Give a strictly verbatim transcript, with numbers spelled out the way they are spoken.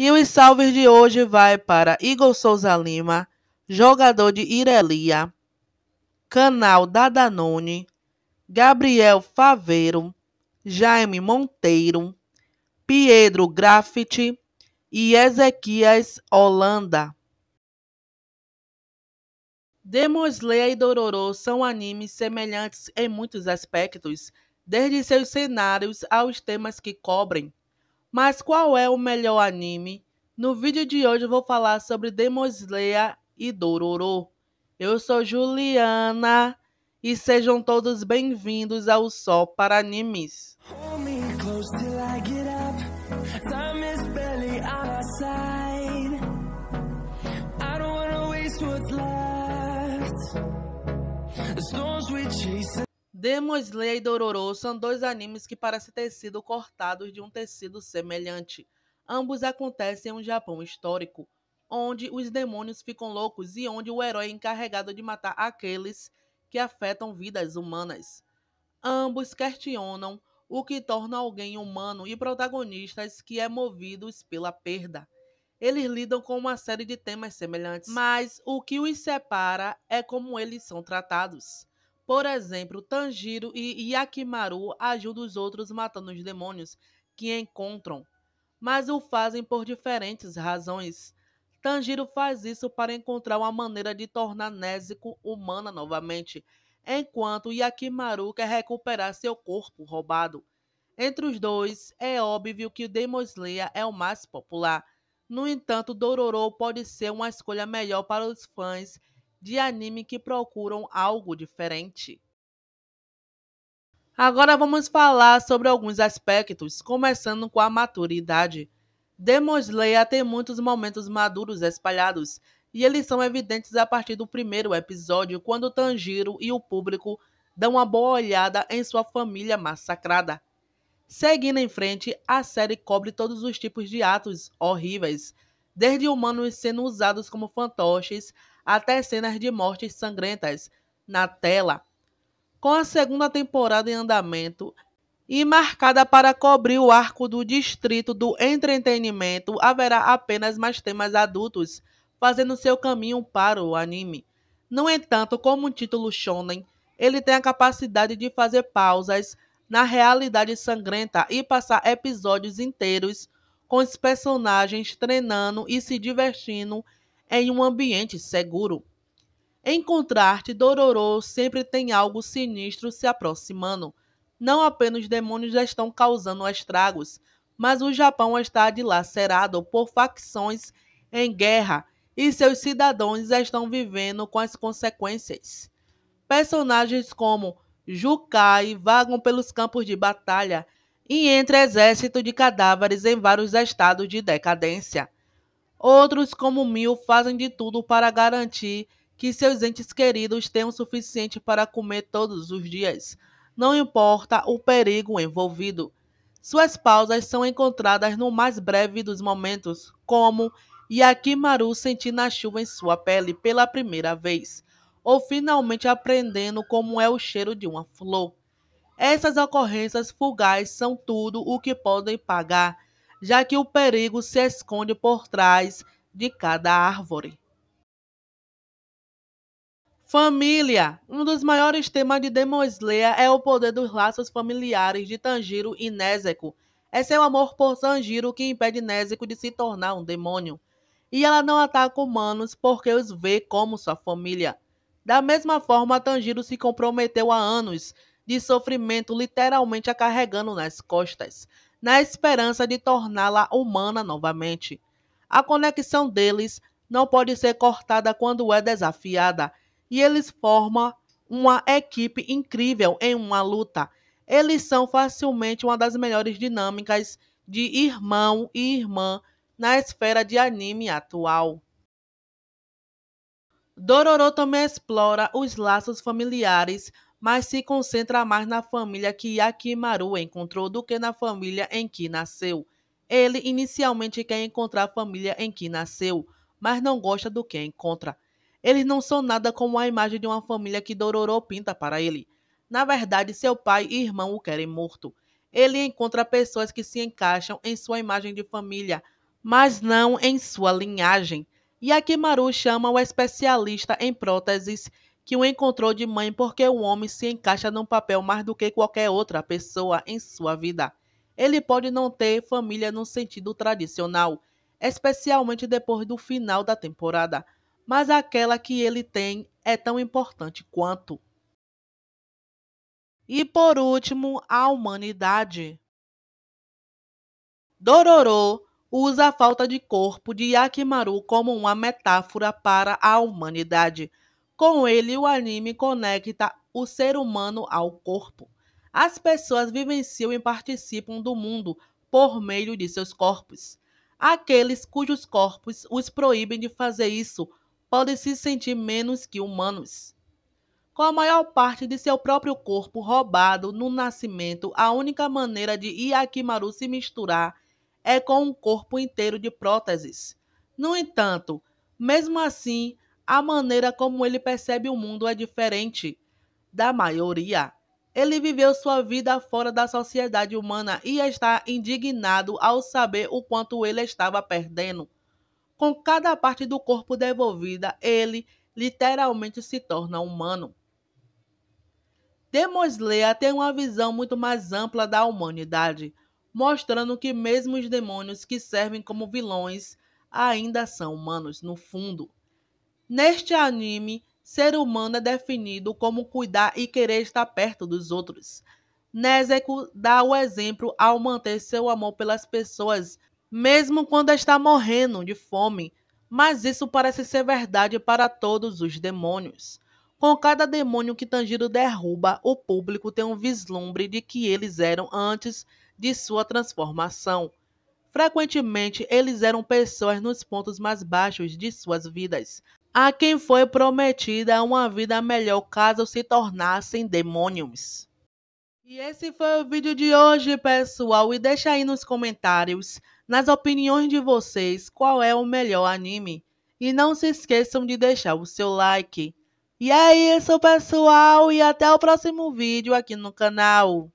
E os salves de hoje vai para Igor Souza Lima, jogador de Irelia, canal da Danone, Gabriel Faveiro, Jaime Monteiro, Pedro Graffiti e Ezequias Holanda. Demon Slayer e Dororo são animes semelhantes em muitos aspectos, desde seus cenários aos temas que cobrem. Mas qual é o melhor anime? No vídeo de hoje eu vou falar sobre Demon Slayer e Dororo. Eu sou Juliana e sejam todos bem-vindos ao Só para Animes. Demon Slayer e Dororo são dois animes que parecem ter sido cortados de um tecido semelhante. Ambos acontecem em um Japão histórico, onde os demônios ficam loucos e onde o herói é encarregado de matar aqueles que afetam vidas humanas. Ambos questionam o que torna alguém humano e protagonistas que é movidos pela perda. Eles lidam com uma série de temas semelhantes, mas o que os separa é como eles são tratados. Por exemplo, Tanjiro e Hyakkimaru ajudam os outros matando os demônios que encontram, mas o fazem por diferentes razões. Tanjiro faz isso para encontrar uma maneira de tornar Nezuko humana novamente, enquanto Hyakkimaru quer recuperar seu corpo roubado. Entre os dois, é óbvio que o Demon Slayer é o mais popular. No entanto, Dororo pode ser uma escolha melhor para os fãs de anime que procuram algo diferente. Agora vamos falar sobre alguns aspectos, começando com a maturidade. Demon Slayer tem muitos momentos maduros espalhados, e eles são evidentes a partir do primeiro episódio, quando Tanjiro e o público dão uma boa olhada em sua família massacrada. Seguindo em frente, a série cobre todos os tipos de atos horríveis, desde humanos sendo usados como fantoches, até cenas de mortes sangrentas na tela. Com a segunda temporada em andamento e marcada para cobrir o arco do distrito do entretenimento, haverá apenas mais temas adultos fazendo seu caminho para o anime. No entanto, como um título shonen, ele tem a capacidade de fazer pausas na realidade sangrenta e passar episódios inteiros com os personagens treinando e se divertindo em um ambiente seguro. Em contraste, Dororo sempre tem algo sinistro se aproximando. Não apenas os demônios já estão causando estragos, mas o Japão está dilacerado por facções em guerra e seus cidadãos já estão vivendo com as consequências. Personagens como Jukai vagam pelos campos de batalha e entre exército de cadáveres em vários estados de decadência. Outros, como Mio, fazem de tudo para garantir que seus entes queridos tenham o suficiente para comer todos os dias, não importa o perigo envolvido. Suas pausas são encontradas no mais breve dos momentos, como Hyakkimaru sentindo a chuva em sua pele pela primeira vez, ou finalmente aprendendo como é o cheiro de uma flor. Essas ocorrências fugazes são tudo o que podem pagar, já que o perigo se esconde por trás de cada árvore. Família. Um dos maiores temas de Demon Slayer é o poder dos laços familiares de Tanjiro e Nezuko. É seu amor por Tanjiro que impede Nezuko de se tornar um demônio, e ela não ataca humanos porque os vê como sua família. Da mesma forma, Tanjiro se comprometeu há anos de sofrimento, literalmente a carregando nas costas, na esperança de torná-la humana novamente. A conexão deles não pode ser cortada quando é desafiada, e eles formam uma equipe incrível em uma luta. Eles são facilmente uma das melhores dinâmicas de irmão e irmã na esfera de anime atual. Dororo também explora os laços familiares, mas se concentra mais na família que Hyakkimaru encontrou do que na família em que nasceu. Ele inicialmente quer encontrar a família em que nasceu, mas não gosta do que encontra. Eles não são nada como a imagem de uma família que Dororo pinta para ele. Na verdade, seu pai e irmão o querem morto. Ele encontra pessoas que se encaixam em sua imagem de família, mas não em sua linhagem. Hyakkimaru chama o especialista em próteses que o encontrou de mãe porque o homem se encaixa num papel mais do que qualquer outra pessoa em sua vida. Ele pode não ter família no sentido tradicional, especialmente depois do final da temporada, mas aquela que ele tem é tão importante quanto. E por último, a humanidade. Dororo usa a falta de corpo de Hyakkimaru como uma metáfora para a humanidade. Com ele, o anime conecta o ser humano ao corpo. As pessoas vivenciam e participam do mundo por meio de seus corpos. Aqueles cujos corpos os proíbem de fazer isso podem se sentir menos que humanos. Com a maior parte de seu próprio corpo roubado no nascimento, a única maneira de Hyakkimaru se misturar é com um corpo inteiro de próteses. No entanto, mesmo assim, a maneira como ele percebe o mundo é diferente da maioria. Ele viveu sua vida fora da sociedade humana e está indignado ao saber o quanto ele estava perdendo. Com cada parte do corpo devolvida, ele literalmente se torna humano. Demon Slayer tem uma visão muito mais ampla da humanidade, mostrando que mesmo os demônios que servem como vilões ainda são humanos no fundo. Neste anime, ser humano é definido como cuidar e querer estar perto dos outros. Nezuko dá o exemplo ao manter seu amor pelas pessoas, mesmo quando está morrendo de fome. Mas isso parece ser verdade para todos os demônios. Com cada demônio que Tanjiro derruba, o público tem um vislumbre de que eles eram antes de sua transformação. Frequentemente, eles eram pessoas nos pontos mais baixos de suas vidas, a quem foi prometida uma vida melhor caso se tornassem demônios. E esse foi o vídeo de hoje, pessoal. E deixa aí nos comentários, nas opiniões de vocês, qual é o melhor anime. E não se esqueçam de deixar o seu like. E é isso, pessoal, e até o próximo vídeo aqui no canal.